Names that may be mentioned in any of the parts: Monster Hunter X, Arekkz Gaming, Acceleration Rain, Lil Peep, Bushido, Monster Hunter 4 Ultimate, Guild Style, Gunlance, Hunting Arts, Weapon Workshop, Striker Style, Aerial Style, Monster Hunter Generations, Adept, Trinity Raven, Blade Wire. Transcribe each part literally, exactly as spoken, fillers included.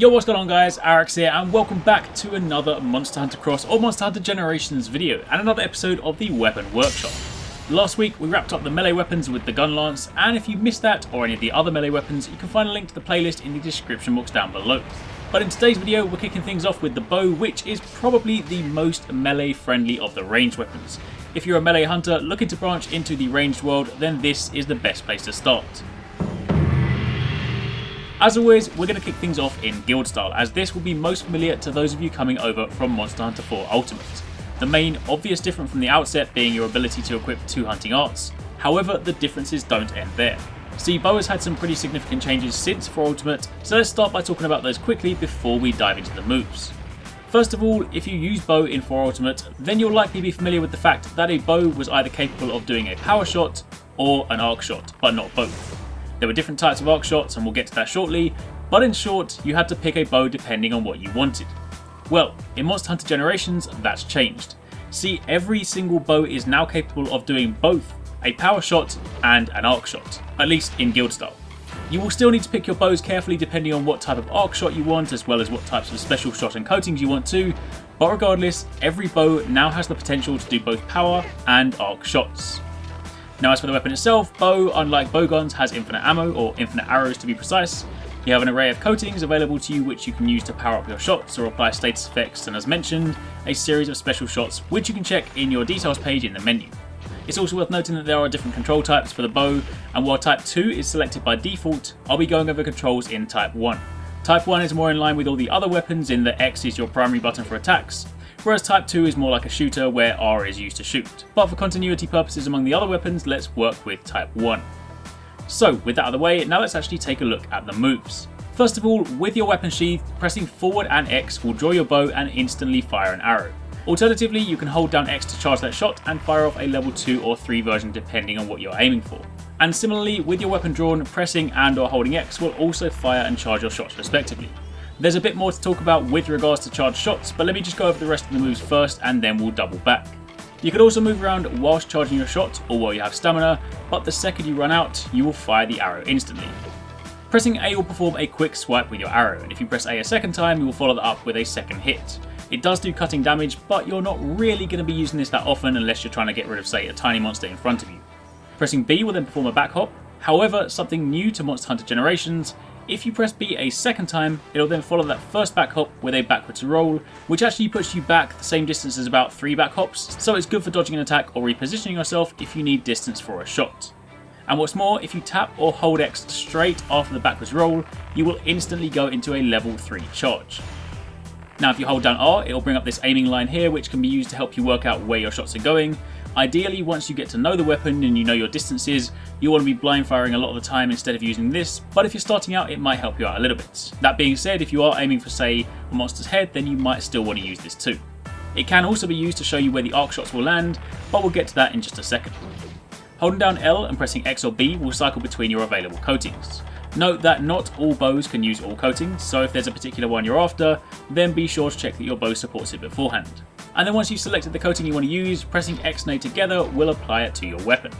Yo, what's going on guys, Arekkz here and welcome back to another Monster Hunter Cross or Monster Hunter Generations video and another episode of the Weapon Workshop. Last week we wrapped up the melee weapons with the Gunlance, and if you missed that or any of the other melee weapons you can find a link to the playlist in the description box down below. But in today's video we're kicking things off with the bow, which is probably the most melee friendly of the ranged weapons. If you're a melee hunter looking to branch into the ranged world, then this is the best place to start. As always, we're going to kick things off in Guild Style, as this will be most familiar to those of you coming over from Monster Hunter four Ultimate. The main obvious difference from the outset being your ability to equip two Hunting Arts. However, the differences don't end there. See, bow has had some pretty significant changes since four Ultimate, so let's start by talking about those quickly before we dive into the moves. First of all, if you use bow in four Ultimate, then you'll likely be familiar with the fact that a bow was either capable of doing a power shot or an arc shot, but not both. There were different types of arc shots and we'll get to that shortly, but in short, you had to pick a bow depending on what you wanted. Well, in Monster Hunter Generations, that's changed. See, every single bow is now capable of doing both a power shot and an arc shot, at least in Guild Style. You will still need to pick your bows carefully depending on what type of arc shot you want, as well as what types of special shot and coatings you want too, but regardless, every bow now has the potential to do both power and arc shots. Now as for the weapon itself, bow, unlike bowguns, has infinite ammo, or infinite arrows to be precise. You have an array of coatings available to you which you can use to power up your shots or apply status effects, and as mentioned, a series of special shots which you can check in your details page in the menu. It's also worth noting that there are different control types for the bow, and while type two is selected by default, I'll be going over controls in type one. Type one is more in line with all the other weapons in that X is your primary button for attacks, whereas type two is more like a shooter where R is used to shoot. But for continuity purposes among the other weapons, let's work with type one. So with that out of the way, now let's actually take a look at the moves. First of all, with your weapon sheath, pressing forward and X will draw your bow and instantly fire an arrow. Alternatively, you can hold down X to charge that shot and fire off a level two or three version depending on what you're aiming for. And similarly, with your weapon drawn, pressing and or holding X will also fire and charge your shots respectively. There's a bit more to talk about with regards to charged shots, but let me just go over the rest of the moves first and then we'll double back. You can also move around whilst charging your shot or while you have stamina, but the second you run out, you will fire the arrow instantly. Pressing A will perform a quick swipe with your arrow, and if you press A a second time, you will follow that up with a second hit. It does do cutting damage, but you're not really going to be using this that often unless you're trying to get rid of, say, a tiny monster in front of you. Pressing B will then perform a back hop. However, something new to Monster Hunter Generations, if you press B a second time, it'll then follow that first back hop with a backwards roll, which actually puts you back the same distance as about three back hops, so it's good for dodging an attack or repositioning yourself if you need distance for a shot. And what's more, if you tap or hold X straight after the backwards roll, you will instantly go into a level three charge. Now if you hold down R, it'll bring up this aiming line here, which can be used to help you work out where your shots are going. Ideally, once you get to know the weapon and you know your distances, you want to be blind firing a lot of the time instead of using this, but if you're starting out, it might help you out a little bit. That being said, if you are aiming for, say, a monster's head, then you might still want to use this too. It can also be used to show you where the arc shots will land, but we'll get to that in just a second. Holding down L and pressing X or B will cycle between your available coatings. Note that not all bows can use all coatings, so if there's a particular one you're after, then be sure to check that your bow supports it beforehand. And then once you've selected the coating you want to use, pressing X and A together will apply it to your weapon.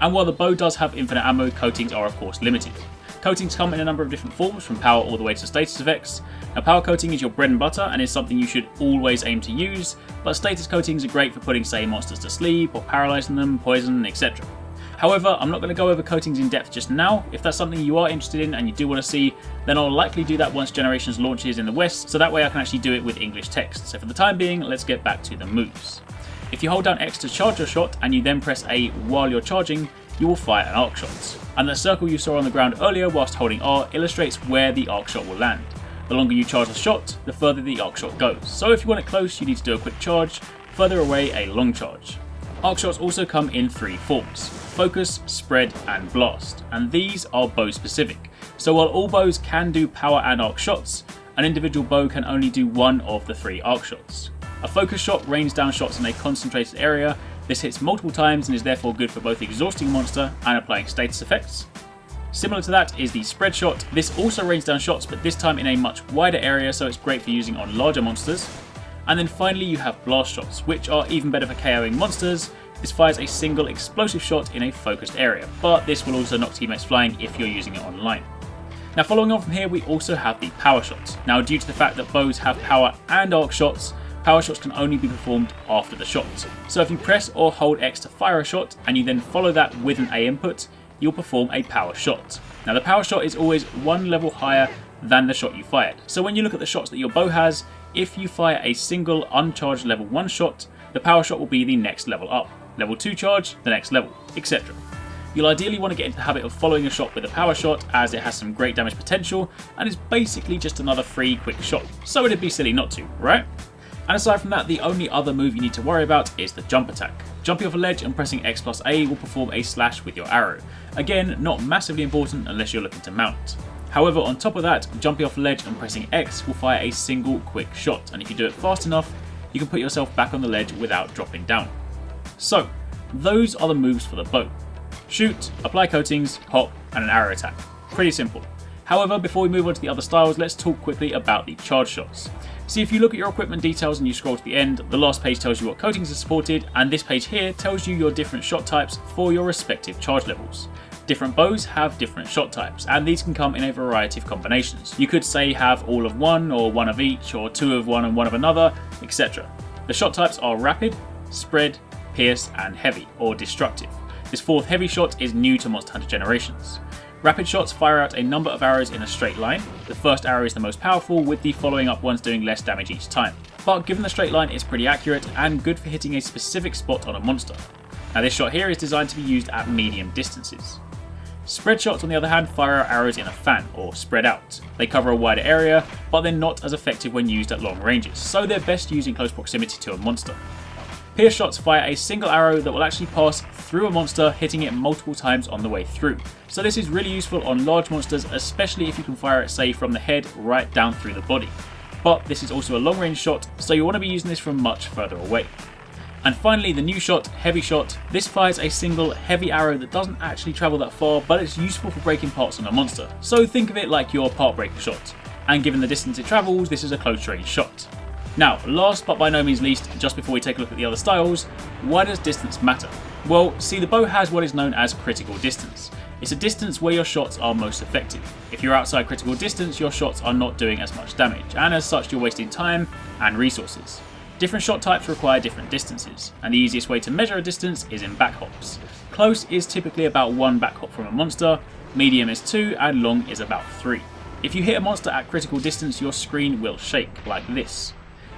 And while the bow does have infinite ammo, coatings are of course limited. Coatings come in a number of different forms, from power all the way to status effects. A power coating is your bread and butter and is something you should always aim to use, but status coatings are great for putting, say, monsters to sleep or paralysing them, poison, et cetera. However, I'm not going to go over coatings in depth just now. If that's something you are interested in and you do want to see, then I'll likely do that once Generations launches in the West, so that way I can actually do it with English text. So for the time being, let's get back to the moves. If you hold down X to charge your shot and you then press A while you're charging, you will fire an arc shot. And the circle you saw on the ground earlier whilst holding R illustrates where the arc shot will land. The longer you charge the shot, the further the arc shot goes. So if you want it close, you need to do a quick charge, further away a long charge. Arc shots also come in three forms: focus, spread and blast, and these are bow specific. So while all bows can do power and arc shots, an individual bow can only do one of the three arc shots. A focus shot rains down shots in a concentrated area. This hits multiple times and is therefore good for both exhausting a monster and applying status effects. Similar to that is the spread shot. This also rains down shots, but this time in a much wider area, so it's great for using on larger monsters. And then finally you have blast shots, which are even better for KOing monsters. This fires a single explosive shot in a focused area, but this will also knock teammates flying if you're using it online. Now following on from here, we also have the power shots. Now due to the fact that bows have power and arc shots, power shots can only be performed after the shot. So if you press or hold X to fire a shot and you then follow that with an A input, you'll perform a power shot. Now the power shot is always one level higher than the shot you fired. So when you look at the shots that your bow has, if you fire a single uncharged level one shot, the power shot will be the next level up. Level two charge, the next level, et cetera. You'll ideally want to get into the habit of following a shot with a power shot, as it has some great damage potential and is basically just another free quick shot. So it'd be silly not to, right? And aside from that, the only other move you need to worry about is the jump attack. Jumping off a ledge and pressing X plus A will perform a slash with your arrow. Again, not massively important unless you're looking to mount. However, on top of that, jumping off a ledge and pressing X will fire a single quick shot, and if you do it fast enough, you can put yourself back on the ledge without dropping down. So, those are the moves for the bow. Shoot, apply coatings, hop, and an arrow attack. Pretty simple. However, before we move on to the other styles, let's talk quickly about the charge shots. See, if you look at your equipment details and you scroll to the end, the last page tells you what coatings are supported, and this page here tells you your different shot types for your respective charge levels. Different bows have different shot types, and these can come in a variety of combinations. You could say have all of one, or one of each, or two of one and one of another, et cetera. The shot types are rapid, spread, pierce, and heavy, or destructive. This fourth heavy shot is new to Monster Hunter Generations. Rapid shots fire out a number of arrows in a straight line. The first arrow is the most powerful, with the following up ones doing less damage each time. But given the straight line, it's pretty accurate and good for hitting a specific spot on a monster. Now this shot here is designed to be used at medium distances. Spread shots, on the other hand, fire out arrows in a fan, or spread out. They cover a wider area, but they're not as effective when used at long ranges, so they're best used in close proximity to a monster. Pierce shots fire a single arrow that will actually pass through a monster, hitting it multiple times on the way through. So this is really useful on large monsters, especially if you can fire it, say, from the head right down through the body. But this is also a long range shot, so you want to be using this from much further away. And finally, the new shot, heavy shot. This fires a single heavy arrow that doesn't actually travel that far, but it's useful for breaking parts on a monster. So think of it like your part breaker shot. And given the distance it travels, this is a close range shot. Now, last but by no means least, just before we take a look at the other styles, why does distance matter? Well, see, the bow has what is known as critical distance. It's a distance where your shots are most effective. If you're outside critical distance, your shots are not doing as much damage, and as such you're wasting time and resources. Different shot types require different distances, and the easiest way to measure a distance is in backhops. Close is typically about one backhop from a monster, medium is two, and long is about three. If you hit a monster at critical distance, your screen will shake, like this.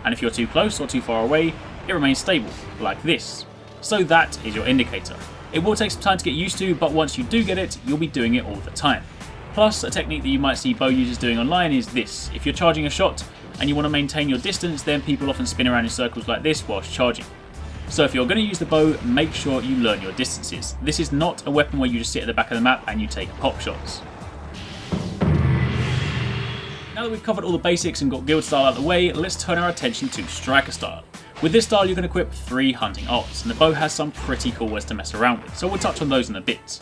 And if you're too close or too far away, it remains stable, like this. So that is your indicator. It will take some time to get used to, but once you do get it, you'll be doing it all the time. Plus, a technique that you might see bow users doing online is this. If you're charging a shot and you want to maintain your distance, then people often spin around in circles like this whilst charging. So if you're going to use the bow, make sure you learn your distances. This is not a weapon where you just sit at the back of the map and you take pop shots. Now that we've covered all the basics and got Guild Style out of the way, let's turn our attention to Striker Style. With this style you can equip three Hunting Arts, and the bow has some pretty cool ones to mess around with, so we'll touch on those in a bit.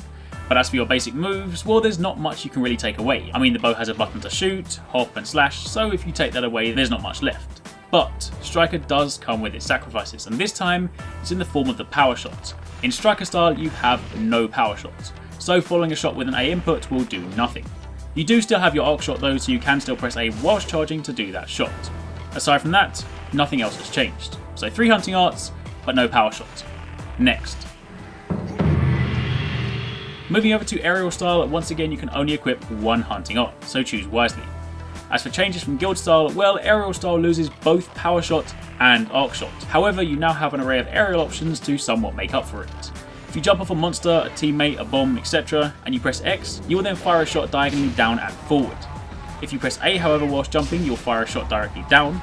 But as for your basic moves, well, there's not much you can really take away. I mean, the bow has a button to shoot, hop and slash, so if you take that away there's not much left. But Striker does come with its sacrifices, and this time it's in the form of the power shot. In Striker Style you have no power shots, so following a shot with an A input will do nothing. You do still have your arc shot though, so you can still press A whilst charging to do that shot. Aside from that, nothing else has changed. So three Hunting Arts, but no power shots. Next. Moving over to Aerial Style, once again you can only equip one Hunting Art, so choose wisely. As for changes from Guild Style, well, Aerial Style loses both power shot and arc shot. However, you now have an array of aerial options to somewhat make up for it. If you jump off a monster, a teammate, a bomb, et cetera, and you press X, you will then fire a shot diagonally down and forward. If you press A, however, whilst jumping, you'll fire a shot directly down.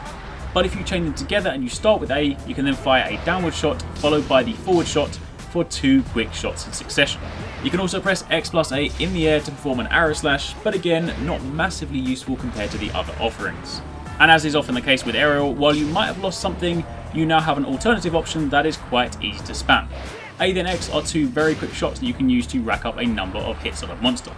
But if you chain them together and you start with A, you can then fire a downward shot followed by the forward shot for two quick shots in succession. You can also press X plus A in the air to perform an arrow slash, but again, not massively useful compared to the other offerings. And as is often the case with aerial, while you might have lost something, you now have an alternative option that is quite easy to spam. A then X are two very quick shots that you can use to rack up a number of hits on a monster.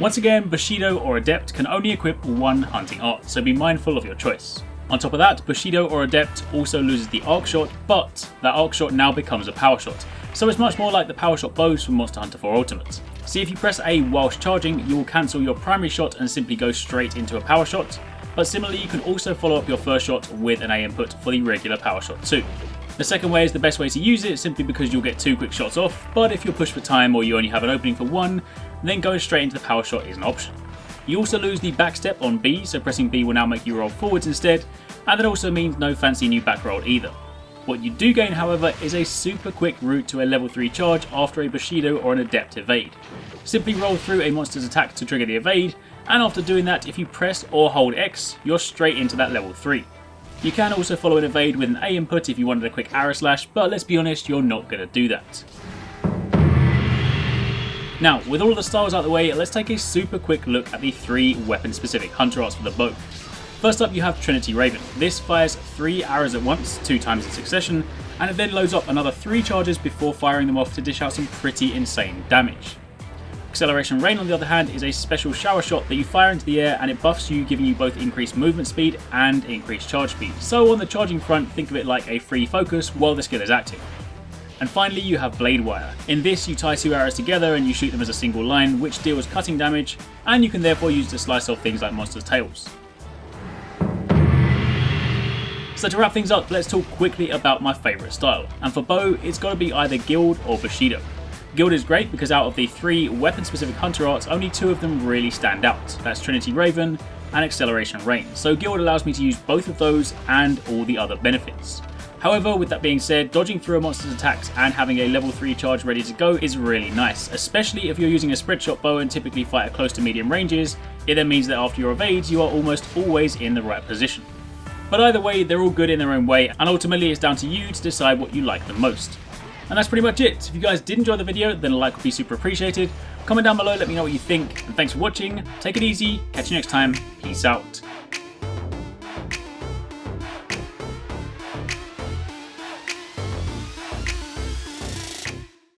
Once again, Bushido or Adept can only equip one Hunting Art, so be mindful of your choice. On top of that, Bushido or Adept also loses the arc shot, but that arc shot now becomes a power shot, so it's much more like the power shot bows from Monster Hunter four Ultimate. See, if you press A whilst charging, you will cancel your primary shot and simply go straight into a power shot, but similarly you can also follow up your first shot with an A input for the regular power shot too. The second way is the best way to use it, simply because you'll get two quick shots off, but if you're pushed for time or you only have an opening for one, then going straight into the power shot is an option. You also lose the back step on B, so pressing B will now make you roll forwards instead, and that also means no fancy new back roll either. What you do gain, however, is a super quick route to a level three charge after a Bushido or an Adept evade. Simply roll through a monster's attack to trigger the evade, and after doing that, if you press or hold X, you're straight into that level three. You can also follow an evade with an A input if you wanted a quick arrow slash, but let's be honest, you're not going to do that. Now, with all the styles out of the way, let's take a super quick look at the three weapon specific Hunter Arts for the bow. First up you have Trinity Raven. This fires three arrows at once, two times in succession, and it then loads up another three charges before firing them off to dish out some pretty insane damage. Acceleration Rain, on the other hand, is a special shower shot that you fire into the air and it buffs you, giving you both increased movement speed and increased charge speed. So on the charging front, think of it like a free focus while the skill is active. And finally you have Blade Wire. In this you tie two arrows together and you shoot them as a single line, which deals cutting damage, and you can therefore use to slice off things like monsters' tails. So to wrap things up, let's talk quickly about my favourite style, and for bow it's got to be either Guild or Bushido. Guild is great because out of the three weapon specific Hunter Arts, only two of them really stand out. That's Trinity Raven and Acceleration Rain, so Guild allows me to use both of those and all the other benefits. However, with that being said, dodging through a monster's attacks and having a level three charge ready to go is really nice, especially if you're using a spread shot bow and typically fight at close to medium ranges. It then means that after your evades you are almost always in the right position. But either way, they're all good in their own way, and ultimately it's down to you to decide what you like the most. And that's pretty much it. If you guys did enjoy the video, then a like would be super appreciated. Comment down below, let me know what you think, and thanks for watching. Take it easy, catch you next time, peace out.